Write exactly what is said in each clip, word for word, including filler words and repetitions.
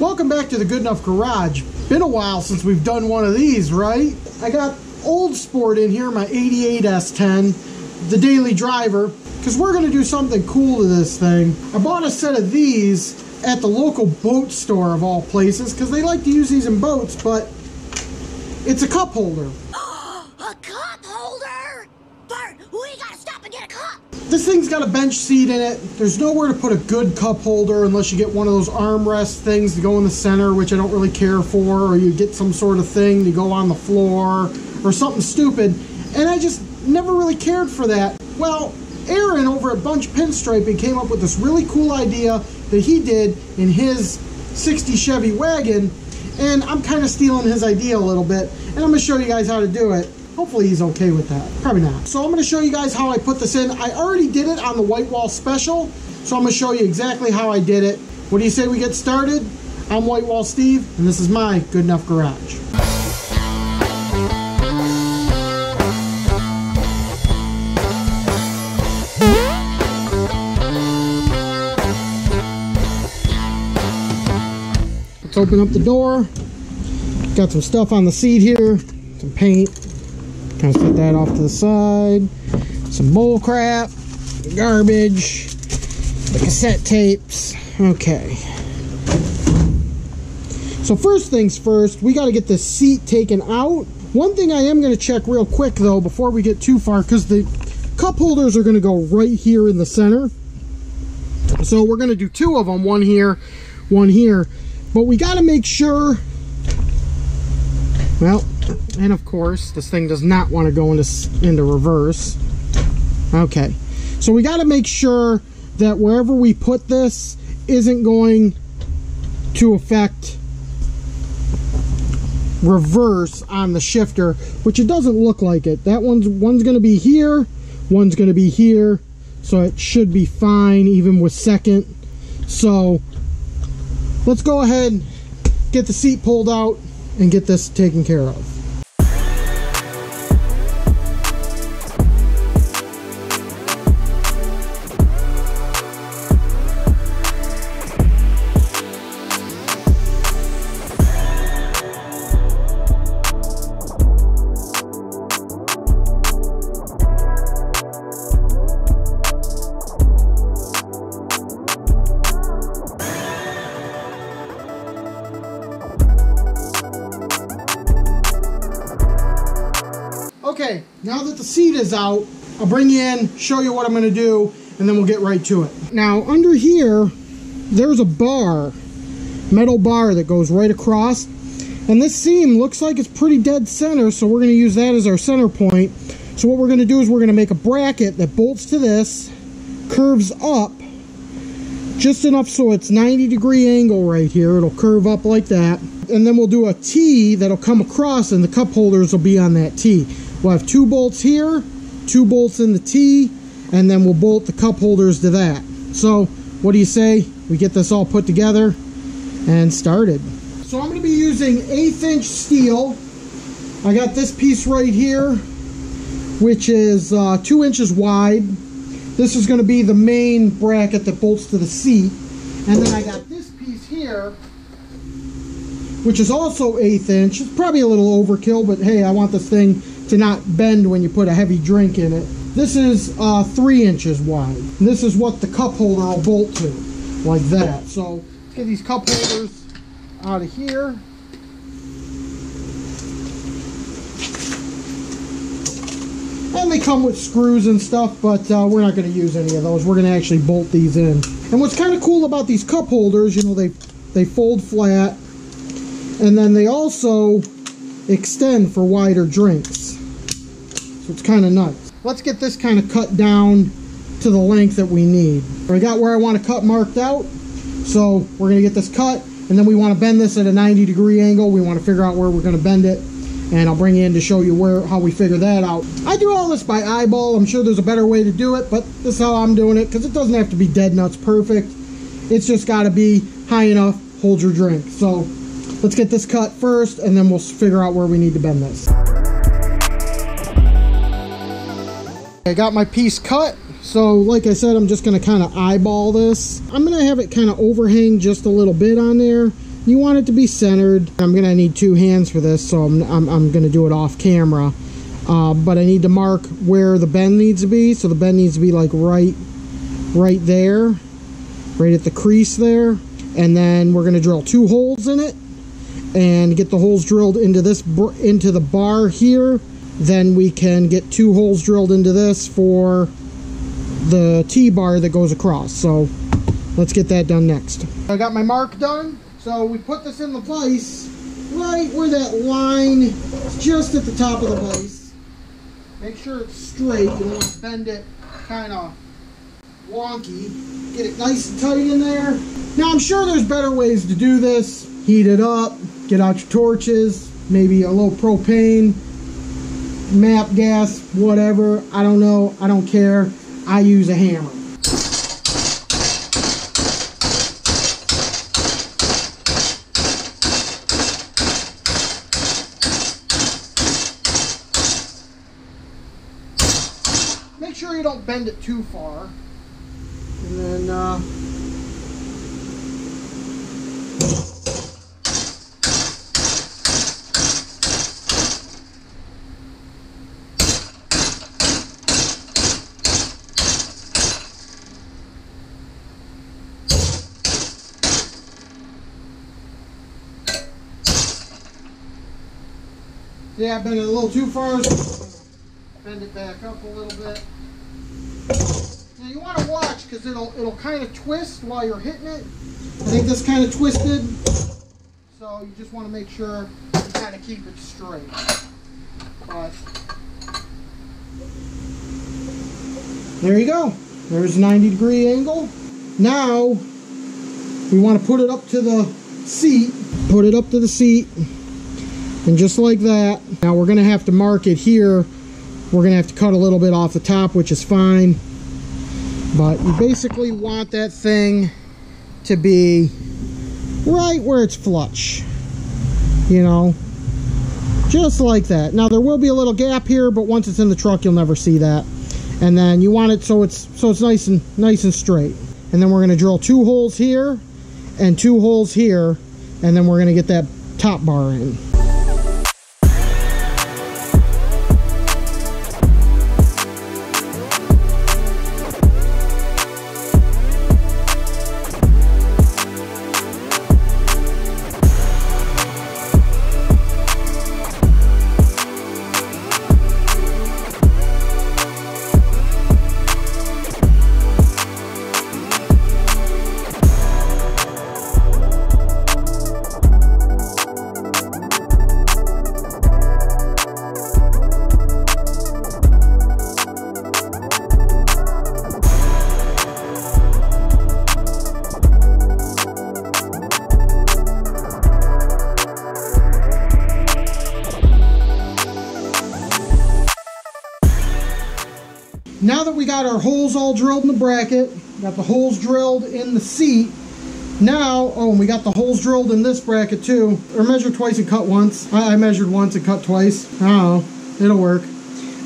Welcome back to the Good Enough Garage. Been a while since we've done one of these, right? I got Olsport in here, my eighty-eight S ten, the daily driver, because we're going to do something cool to this thing. I bought a set of these at the local boat store of all places, because they like to use these in boats, but it's a cup holder. A cup holder? Bart, we gotta stop and get a cup. This thing's got a bench seat in it. There's nowhere to put a good cup holder unless you get one of those armrest things to go in the center, which I don't really care for, or you get some sort of thing to go on the floor or something stupid. And I just never really cared for that. Well, Aaron over at Bunch Pinstriping came up with this really cool idea that he did in his sixty Chevy wagon, and I'm kind of stealing his idea a little bit, and I'm going to show you guys how to do it. Hopefully he's okay with that. Probably not. So I'm going to show you guys how I put this in. I already did it on the White Wall Special, so I'm going to show you exactly how I did it. What do you say we get started? I'm White Wall Steve, and this is my Good Enough Garage. Let's open up the door. Got some stuff on the seat here, some paint. Kind of set that off to the side. Some bull crap, garbage, the cassette tapes. Okay. So first things first, we got to get the seat taken out. One thing I am going to check real quick though before we get too far, because the cup holders are going to go right here in the center. So we're going to do two of them, one here, one here. But we got to make sure, well, and of course, this thing does not want to go into, into reverse. Okay, so we got to make sure that wherever we put this isn't going to affect reverse on the shifter, which it doesn't look like it. That one's, one's going to be here, one's going to be here, so it should be fine even with second. So let's go ahead, get the seat pulled out, and get this taken care of. Okay, now that the seat is out, I'll bring you in, show you what I'm going to do, and then we'll get right to it. Now, under here, there's a bar, metal bar that goes right across, and this seam looks like it's pretty dead center, so we're going to use that as our center point. So what we're going to do is we're going to make a bracket that bolts to this, curves up, just enough so it's ninety degree angle right here. It'll curve up like that, and then we'll do a T that'll come across, and the cup holders will be on that T. We'll have two bolts here, two bolts in the T, and then we'll bolt the cup holders to that. So what do you say we get this all put together and started? So I'm going to be using eighth inch steel. I got this piece right here, which is uh, two inches wide. This is going to be the main bracket that bolts to the seat. And then I got this piece here, which is also eighth inch. It's probably a little overkill, but hey, I want this thing to not bend when you put a heavy drink in it. This is uh, three inches wide. And this is what the cup holder will bolt to, like that. So let's get these cup holders out of here. And they come with screws and stuff, but uh, we're not going to use any of those. We're going to actually bolt these in. And what's kind of cool about these cup holders, you know, they they fold flat, and then they also extend for wider drinks. So it's kind of nice. Let's get this kind of cut down to the length that we need. I got where I want to cut marked out, so we're going to get this cut, and then we want to bend this at a ninety degree angle. We want to figure out where we're going to bend it, and I'll bring you in to show you where how we figure that out. I do all this by eyeball. I'm sure there's a better way to do it, but this is how I'm doing it, because it doesn't have to be dead nuts perfect. It's just got to be high enough, hold your drink. So let's get this cut first, and then we'll figure out where we need to bend this. I got my piece cut, so like I said, I'm just going to kind of eyeball this. I'm going to have it kind of overhang just a little bit on there, You want it to be centered. I'm gonna need two hands for this, so I'm, I'm, I'm gonna do it off camera. Uh, but I need to mark where the bend needs to be. So the bend needs to be like right, right there, right at the crease there. And then we're gonna drill two holes in it and get the holes drilled into this, into the bar here. Then we can get two holes drilled into this for the T-bar that goes across. So let's get that done next. I got my mark done. So we put this in the place right where that line is, just at the top of the place. Make sure it's straight. You don't want to bend it kind of wonky. Get it nice and tight in there. Now I'm sure there's better ways to do this. Heat it up, get out your torches, maybe a little propane, map gas, whatever. I don't know, I don't care. I use a hammer. Make sure you don't bend it too far. And then, uh, yeah, I bent it a little too far, so bend it back up a little bit. Now you want to watch, because it'll it'll kind of twist while you're hitting it. I think this kind of twisted, so you just want to make sure you kind of keep it straight. But there you go. There's a ninety degree angle. Now we want to put it up to the seat. Put it up to the seat. And just like that, now we're going to have to mark it here. We're going to have to cut a little bit off the top, which is fine. But you basically want that thing to be right where it's flush. You know, just like that. Now there will be a little gap here, but once it's in the truck, you'll never see that. And then you want it so it's so it's nice and nice and straight. And then we're going to drill two holes here and two holes here, and then we're going to get that top bar in. Now that we got our holes all drilled in the bracket, got the holes drilled in the seat, now, oh, and we got the holes drilled in this bracket too, or measure twice and cut once. I, I measured once and cut twice. I don't know, it'll work.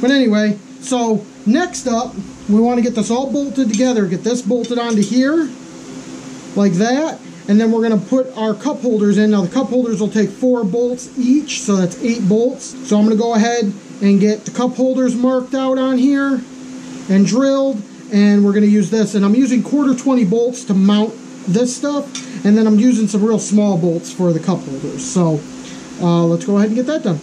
But anyway, so next up, we want to get this all bolted together, get this bolted onto here, like that, and then we're going to put our cup holders in. Now the cup holders will take four bolts each, so that's eight bolts. So I'm going to go ahead and get the cup holders marked out on here and drilled, and we're going to use this, and I'm using quarter twenty bolts to mount this stuff, and then I'm using some real small bolts for the cup holders. So uh, let's go ahead and get that done.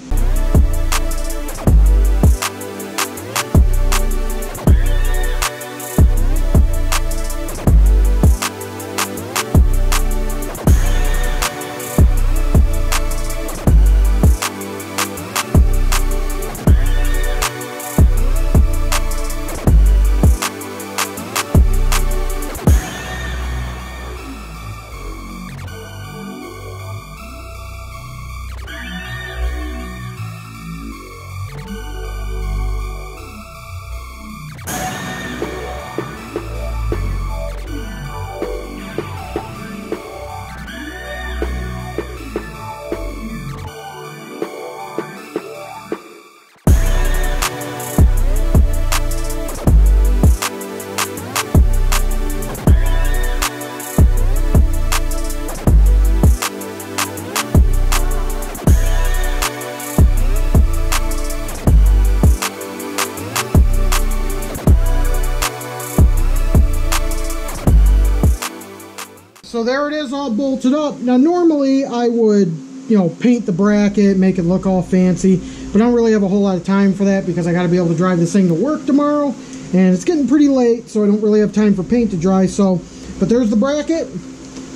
so there it is, all bolted up. Now normally I would, you know, paint the bracket, make it look all fancy, but I don't really have a whole lot of time for that because I got to be able to drive this thing to work tomorrow, and it's getting pretty late, so I don't really have time for paint to dry. So, but there's the bracket,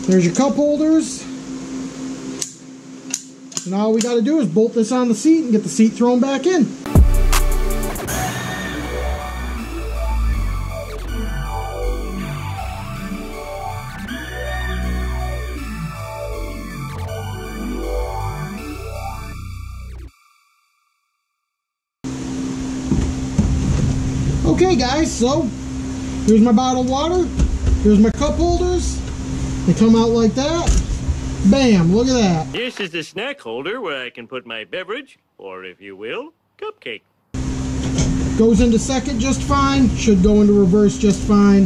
there's your cup holders. And all we got to do is bolt this on the seat and get the seat thrown back in. Okay guys, so here's my bottled water, here's my cup holders, they come out like that, bam, look at that. This is the snack holder where I can put my beverage, or if you will, cupcake. Goes into second just fine, should go into reverse just fine,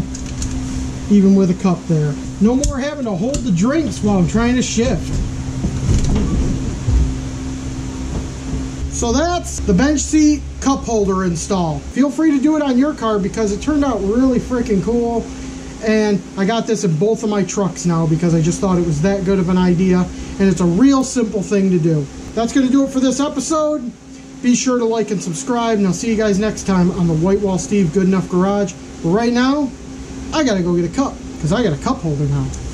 even with a cup there. No more having to hold the drinks while I'm trying to shift. So that's the bench seat cup holder install. Feel free to do it on your car because it turned out really freaking cool. And I got this in both of my trucks now because I just thought it was that good of an idea. And it's a real simple thing to do. That's going to do it for this episode. Be sure to like and subscribe. And I'll see you guys next time on the White Wall Steve Good Enough Garage. But right now, I got to go get a cup because I got a cup holder now.